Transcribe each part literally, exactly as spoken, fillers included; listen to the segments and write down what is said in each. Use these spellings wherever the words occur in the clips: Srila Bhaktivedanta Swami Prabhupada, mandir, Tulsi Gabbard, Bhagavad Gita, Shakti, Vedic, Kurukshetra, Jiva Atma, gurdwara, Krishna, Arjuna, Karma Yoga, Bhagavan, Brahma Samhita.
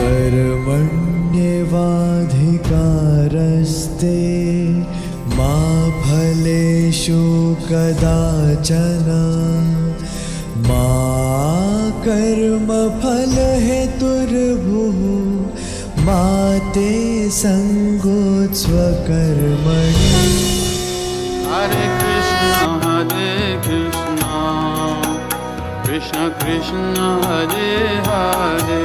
कर्मण्येवाधिकारस्ते मा फलेषु कदाचन मा कर्मफलहेतुर्भुः मा ते सङ्गोऽस्वकर्मणि। हरे कृष्ण हरे Krishna Krishna Krishna Hare Hare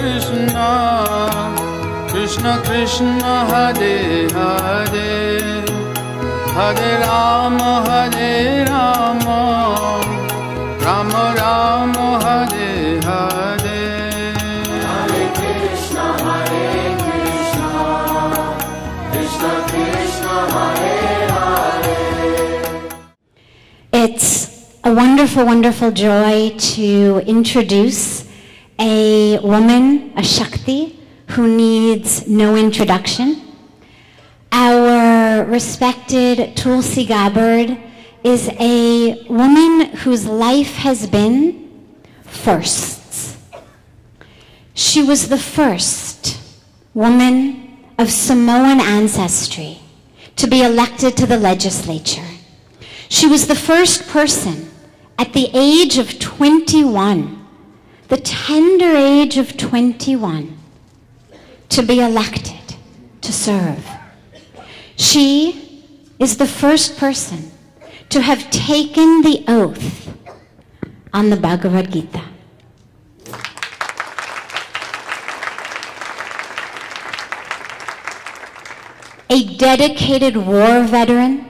Krishna Krishna Krishna Hare Hare Hare Rama Hare Rama Rama Rama Hare Hare. Hare Krishna Hare Krishna Krishna Krishna Hare Hare. It's a wonderful, wonderful joy to introduce a woman, a Shakti, who needs no introduction. Our respected Tulsi Gabbard is a woman whose life has been firsts. She was the first woman of Samoan ancestry to be elected to the legislature. She was the first person at the age of twenty-one, the tender age of twenty-one, to be elected to serve. She is the first person to have taken the oath on the Bhagavad Gita. A dedicated war veteran,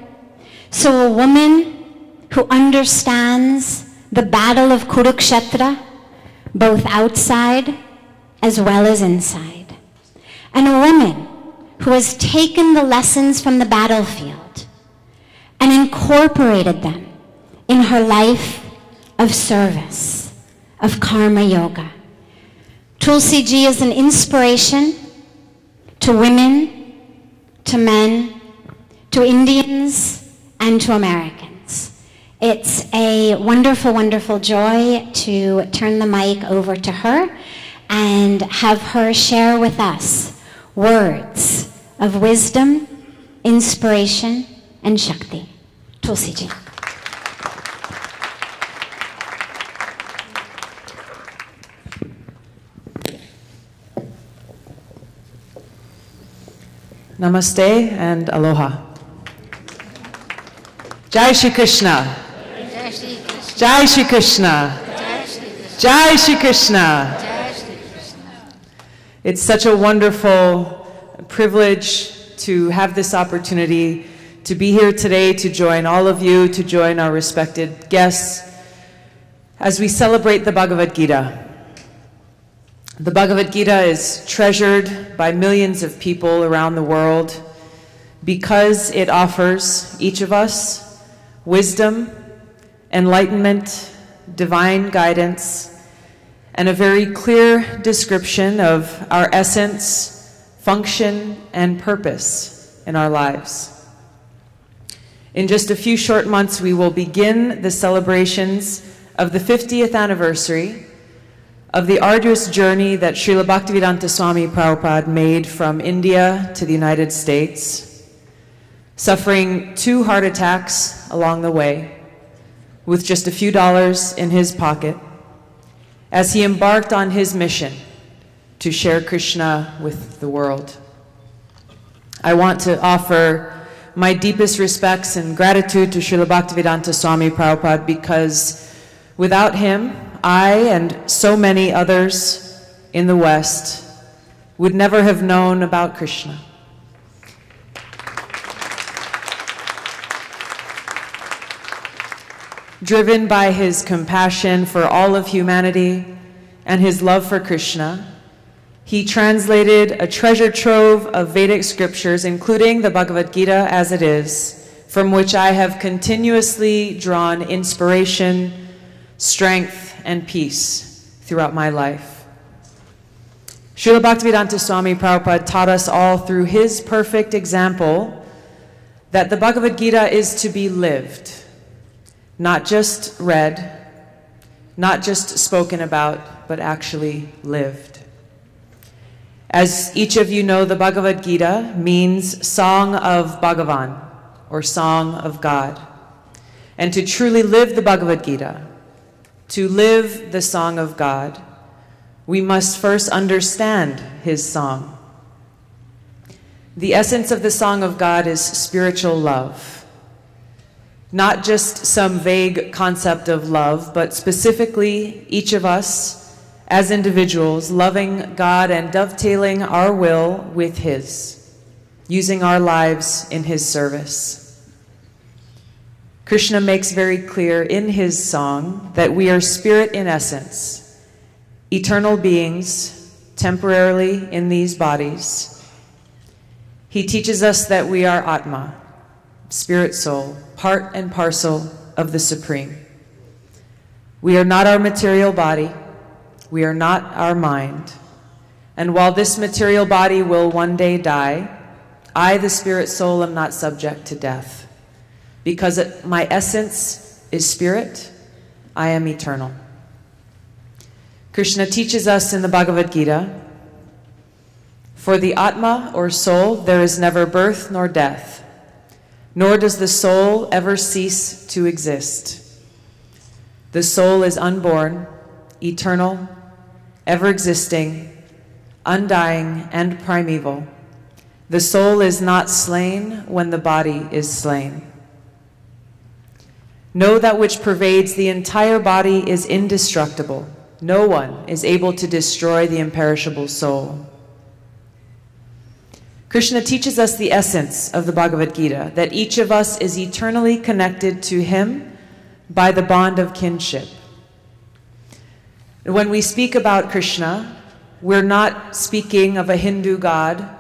so a woman who understands the battle of Kurukshetra, both outside as well as inside. And a woman who has taken the lessons from the battlefield and incorporated them in her life of service, of Karma Yoga. Tulsi Ji is an inspiration to women, to men, to Indians, and to Americans. It's a wonderful, wonderful joy to turn the mic over to her and have her share with us words of wisdom, inspiration, and Shakti. Tulsi Ji. Namaste and aloha. Jai Shri Krishna. Jai Shri Krishna. Jai Shri Krishna. Jai Shri Krishna. It's such a wonderful privilege to have this opportunity to be here today, to join all of you, to join our respected guests as we celebrate the Bhagavad Gita. The Bhagavad Gita is treasured by millions of people around the world because it offers each of us wisdom, enlightenment, divine guidance, and a very clear description of our essence, function, and purpose in our lives. In just a few short months, we will begin the celebrations of the fiftieth anniversary of the arduous journey that Srila Bhaktivedanta Swami Prabhupada made from India to the United States, suffering two heart attacks along the way, with just a few dollars in his pocket, as he embarked on his mission to share Krishna with the world. I want to offer my deepest respects and gratitude to Srila Bhaktivedanta Swami Prabhupada, because without him, I and so many others in the West would never have known about Krishna. Driven by his compassion for all of humanity and his love for Krishna, He translated a treasure trove of Vedic scriptures, including the Bhagavad Gita as it is, from which I have continuously drawn inspiration, strength, and peace throughout my life. Srila Bhaktivedanta Swami Prabhupada taught us all through his perfect example that the Bhagavad Gita is to be lived, not just read, not just spoken about, but actually lived. As each of you know, the Bhagavad Gita means song of Bhagavan, or song of God. And to truly live the Bhagavad Gita, to live the song of God, we must first understand his song. The essence of the song of God is spiritual love. Not just some vague concept of love, but specifically each of us as individuals loving God and dovetailing our will with his, using our lives in his service. Krishna makes very clear in his song that we are spirit in essence, eternal beings temporarily in these bodies. He teaches us that we are Atma, spirit soul, part and parcel of the Supreme. We are not our material body. We are not our mind. And while this material body will one day die, I, the spirit soul, am not subject to death. Because it, my essence is spirit, I am eternal. Krishna teaches us in the Bhagavad Gita, for the Atma, or soul, there is never birth nor death, nor does the soul ever cease to exist. The soul is unborn, eternal, ever-existing, undying, and primeval. The soul is not slain when the body is slain. Know that which pervades the entire body is indestructible. No one is able to destroy the imperishable soul. Krishna teaches us the essence of the Bhagavad Gita, that each of us is eternally connected to him by the bond of kinship. When we speak about Krishna, we're not speaking of a Hindu god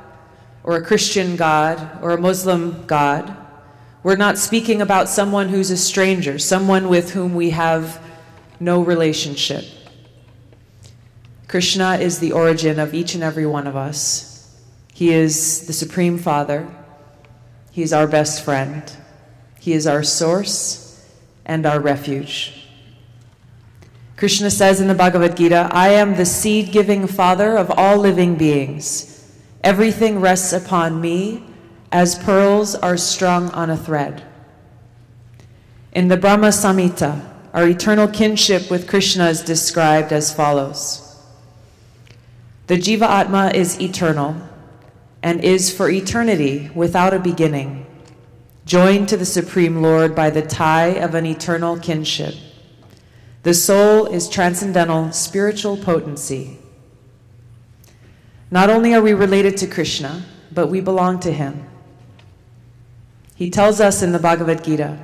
or a Christian god or a Muslim god. We're not speaking about someone who's a stranger, someone with whom we have no relationship. Krishna is the origin of each and every one of us. He is the Supreme Father. He is our best friend. He is our source and our refuge. Krishna says in the Bhagavad Gita, I am the seed-giving Father of all living beings. Everything rests upon me, as pearls are strung on a thread. In the Brahma Samhita, our eternal kinship with Krishna is described as follows. The Jiva Atma is eternal and is for eternity without a beginning, joined to the Supreme Lord by the tie of an eternal kinship. The soul is transcendental spiritual potency. Not only are we related to Krishna, but we belong to him. He tells us in the Bhagavad Gita,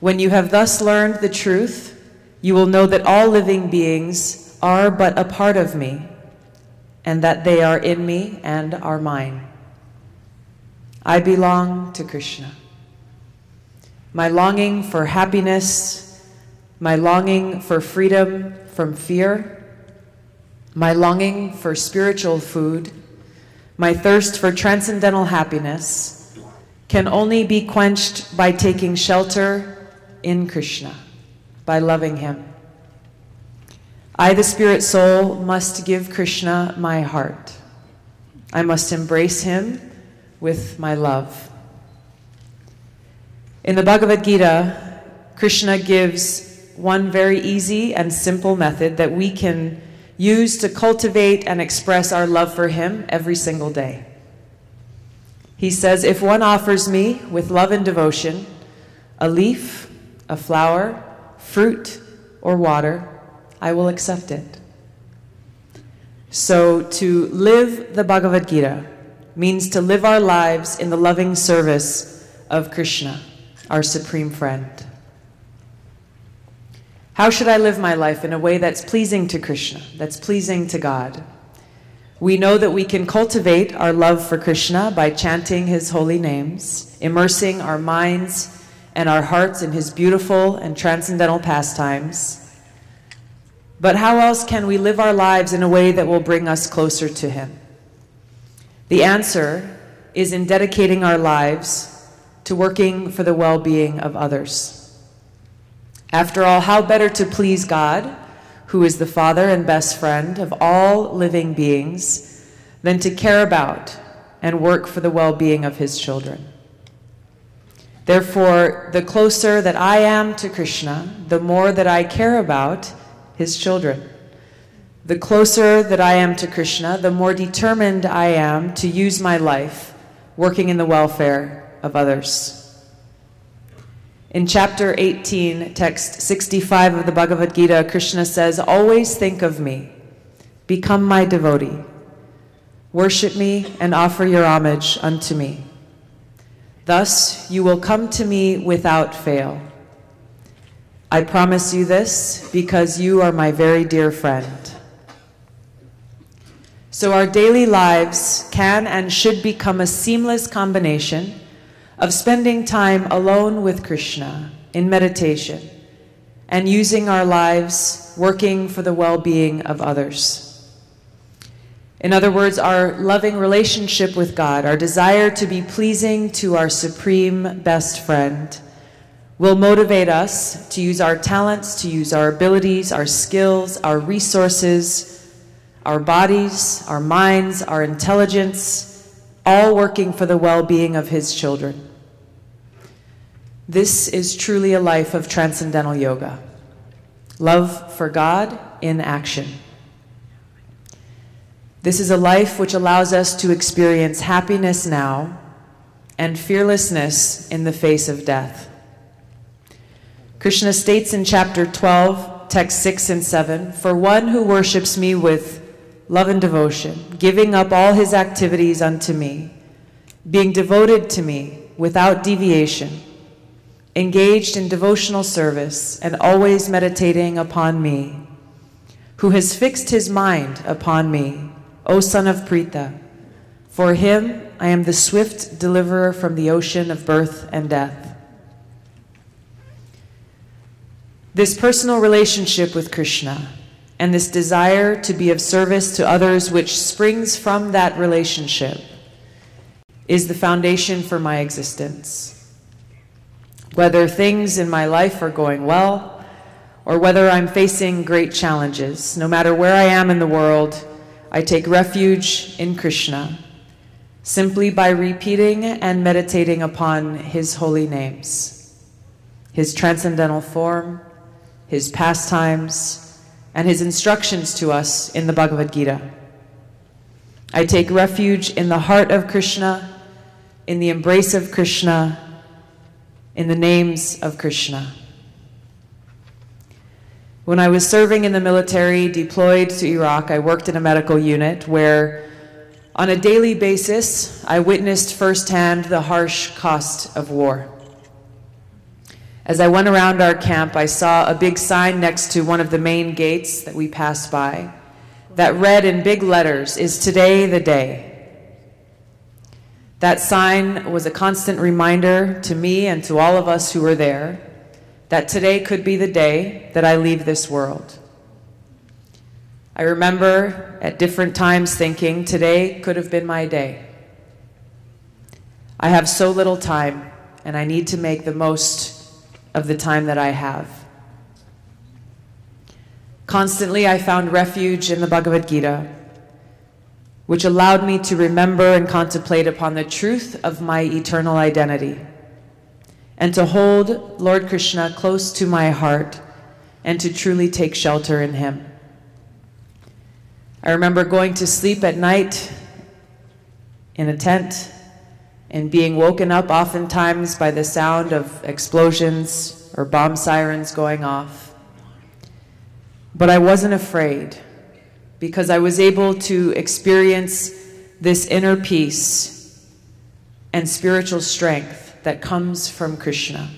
when you have thus learned the truth, you will know that all living beings are but a part of me, and that they are in me and are mine. I belong to Krishna. My longing for happiness, my longing for freedom from fear, my longing for spiritual food, my thirst for transcendental happiness, can only be quenched by taking shelter in Krishna, by loving him. I, the spirit soul, must give Krishna my heart. I must embrace him with my love. In the Bhagavad Gita, Krishna gives one very easy and simple method that we can used to cultivate and express our love for him every single day. He says, if one offers me, with love and devotion, a leaf, a flower, fruit, or water, I will accept it. So to live the Bhagavad Gita means to live our lives in the loving service of Krishna, our supreme friend. How should I live my life in a way that's pleasing to Krishna, that's pleasing to God? We know that we can cultivate our love for Krishna by chanting his holy names, immersing our minds and our hearts in his beautiful and transcendental pastimes. But how else can we live our lives in a way that will bring us closer to him? The answer is in dedicating our lives to working for the well-being of others. After all, how better to please God, who is the Father and best friend of all living beings, than to care about and work for the well-being of his children. Therefore, the closer that I am to Krishna, the more that I care about his children. The closer that I am to Krishna, the more determined I am to use my life working in the welfare of others. In chapter eighteen, text sixty-five of the Bhagavad Gita, Krishna says, "Always think of me, become my devotee, worship me and offer your homage unto me. Thus you will come to me without fail. I promise you this because you are my very dear friend." So our daily lives can and should become a seamless combination of spending time alone with Krishna in meditation and using our lives working for the well-being of others. In other words, our loving relationship with God, our desire to be pleasing to our supreme best friend, will motivate us to use our talents, to use our abilities, our skills, our resources, our bodies, our minds, our intelligence, all working for the well-being of his children. This is truly a life of transcendental yoga, love for God in action. This is a life which allows us to experience happiness now and fearlessness in the face of death. Krishna states in chapter twelve, text six and seven, "For one who worships me with love and devotion, giving up all his activities unto me, being devoted to me without deviation, engaged in devotional service and always meditating upon me, who has fixed his mind upon me, O son of Pritha, for him I am the swift deliverer from the ocean of birth and death." This personal relationship with Krishna and this desire to be of service to others, which springs from that relationship, is the foundation for my existence. Whether things in my life are going well, or whether I'm facing great challenges, no matter where I am in the world, I take refuge in Krishna, simply by repeating and meditating upon his holy names, his transcendental form, his pastimes, and his instructions to us in the Bhagavad Gita. I take refuge in the heart of Krishna, in the embrace of Krishna, in the names of Krishna. When I was serving in the military, deployed to Iraq, I worked in a medical unit where, on a daily basis, I witnessed firsthand the harsh cost of war. As I went around our camp, I saw a big sign next to one of the main gates that we passed by that read in big letters, "Is today the day?" That sign was a constant reminder to me and to all of us who were there that today could be the day that I leave this world. I remember at different times thinking, today could have been my day. I have so little time, and I need to make the most of the time that I have. Constantly, I found refuge in the Bhagavad Gita, which allowed me to remember and contemplate upon the truth of my eternal identity, and to hold Lord Krishna close to my heart, and to truly take shelter in him. I remember going to sleep at night in a tent, and being woken up oftentimes by the sound of explosions or bomb sirens going off. But I wasn't afraid, because I was able to experience this inner peace and spiritual strength that comes from Krishna,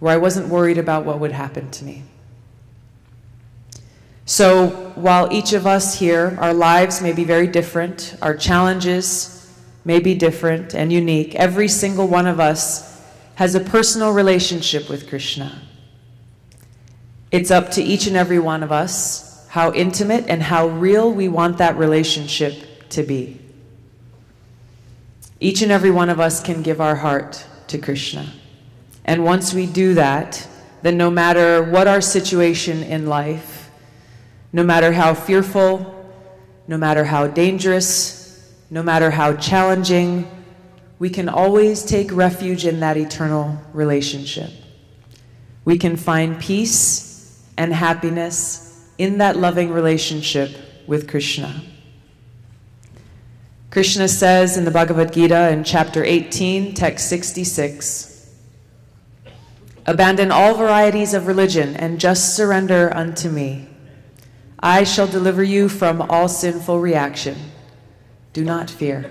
where I wasn't worried about what would happen to me. So while each of us here, our lives may be very different, our challenges may be different and unique, every single one of us has a personal relationship with Krishna. It's up to each and every one of us how intimate and how real we want that relationship to be. Each and every one of us can give our heart to Krishna. And once we do that, then no matter what our situation in life, no matter how fearful, no matter how dangerous, no matter how challenging, we can always take refuge in that eternal relationship. We can find peace and happiness in that loving relationship with Krishna. Krishna says in the Bhagavad Gita in chapter eighteen, text sixty-six, "Abandon all varieties of religion and just surrender unto me. I shall deliver you from all sinful reaction. Do not fear."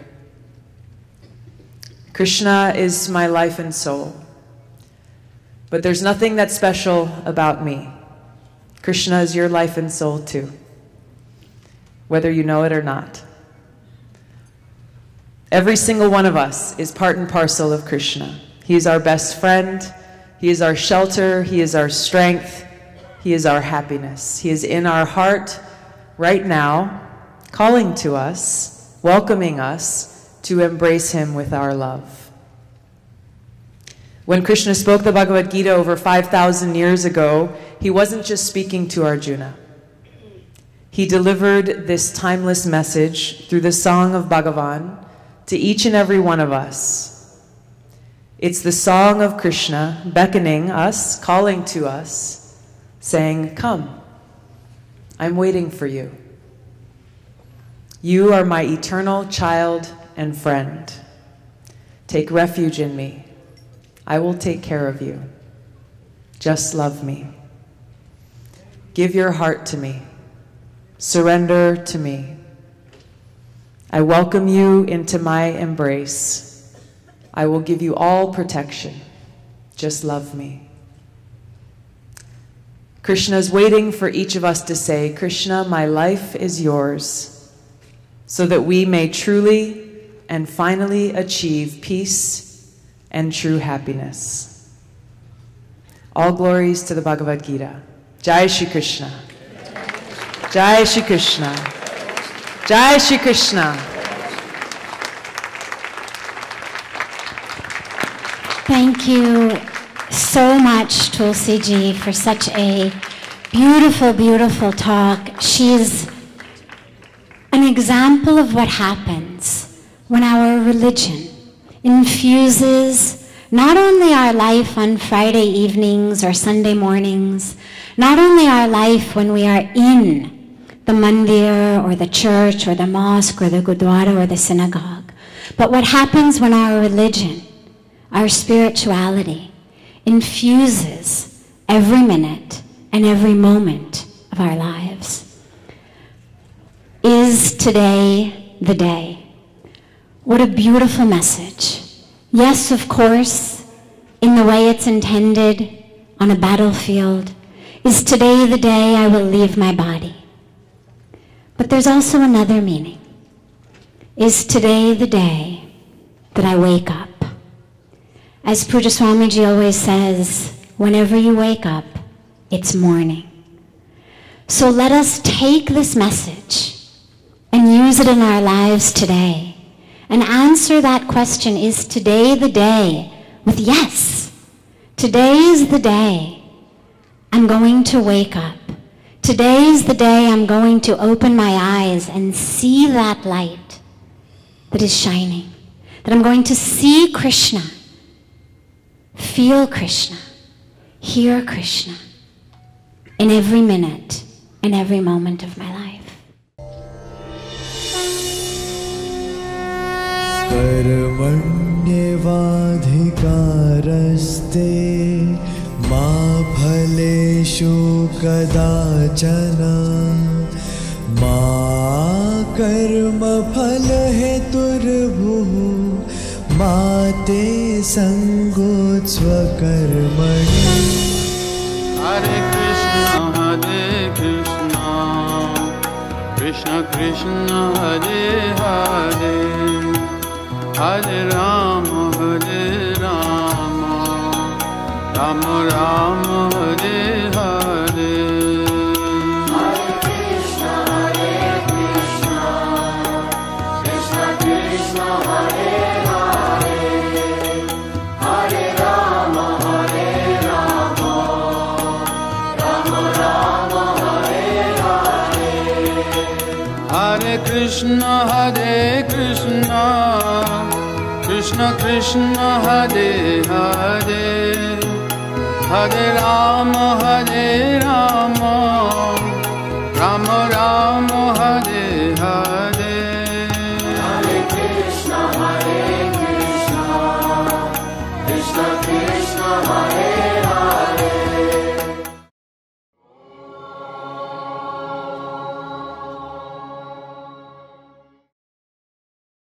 Krishna is my life and soul, but there's nothing that's special about me. Krishna is your life and soul too, whether you know it or not. Every single one of us is part and parcel of Krishna. He is our best friend. He is our shelter. He is our strength. He is our happiness. He is in our heart right now, calling to us, welcoming us to embrace him with our love. When Krishna spoke the Bhagavad Gita over five thousand years ago, he wasn't just speaking to Arjuna. He delivered this timeless message through the song of Bhagavan to each and every one of us. It's the song of Krishna beckoning us, calling to us, saying, "Come, I'm waiting for you. You are my eternal child and friend. Take refuge in me. I will take care of you. Just love me. Give your heart to me. Surrender to me. I welcome you into my embrace. I will give you all protection. Just love me." Krishna is waiting for each of us to say, "Krishna, my life is yours," so that we may truly and finally achieve peace and true happiness. All glories to the Bhagavad Gita. Jai Shri Krishna. Jai Shri Krishna. Jai Shri Krishna. Thank you so much, Tulsi Ji, for such a beautiful, beautiful talk. She's an example of what happens when our religion infuses not only our life on Friday evenings or Sunday mornings, not only our life when we are in the mandir or the church or the mosque or the gurdwara or the synagogue, but what happens when our religion, our spirituality, infuses every minute and every moment of our lives. Is today the day? What a beautiful message. Yes, of course, in the way it's intended, on a battlefield. Is today the day I will leave my body? But there's also another meaning. Is today the day that I wake up? As Puja Swamiji always says, whenever you wake up, it's morning. So let us take this message and use it in our lives today and answer that question, is today the day? With yes. Today is the day I'm going to wake up. Today is the day I'm going to open my eyes and see that light that is shining. That I'm going to see Krishna, feel Krishna, hear Krishna in every minute and every moment of my life. Karmanyevadhikaraste मा फलेषु कदाचन मा कर्म फल हेतुर्भुः मा ते संगोत्स्वकर्मणि. हरे कृष्ण हरे Krishna Krishna Krishna Hare Hare, Hare Rama Hare Rama, Rama Rama Hare Hare. Krishna Hare Krishna, Krishna Krishna Hare Hare, Hare Rama Hare Rama,